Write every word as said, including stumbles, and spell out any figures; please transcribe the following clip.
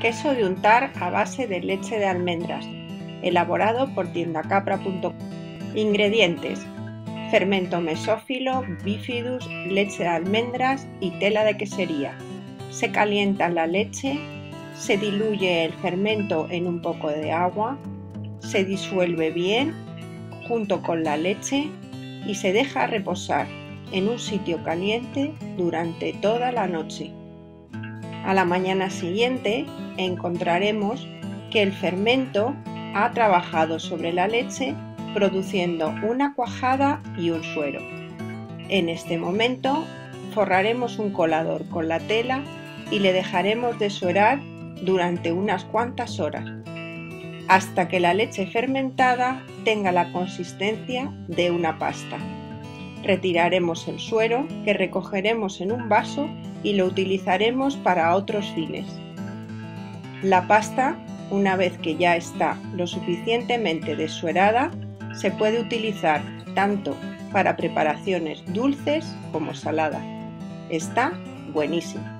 queso de untar a base de leche de almendras, elaborado por tienda capra punto com. Ingredientes: fermento mesófilo, bifidus, leche de almendras y tela de quesería. Se calienta la leche, se diluye el fermento en un poco de agua, se disuelve bien junto con la leche y se deja reposar en un sitio caliente durante toda la noche. A la mañana siguiente encontraremos que el fermento ha trabajado sobre la leche produciendo una cuajada y un suero. En este momento forraremos un colador con la tela y le dejaremos desuerar durante unas cuantas horas, hasta que la leche fermentada tenga la consistencia de una pasta. Retiraremos el suero, que recogeremos en un vaso y lo utilizaremos para otros fines. La pasta, una vez que ya está lo suficientemente desuerada, se puede utilizar tanto para preparaciones dulces como saladas. Está buenísimo.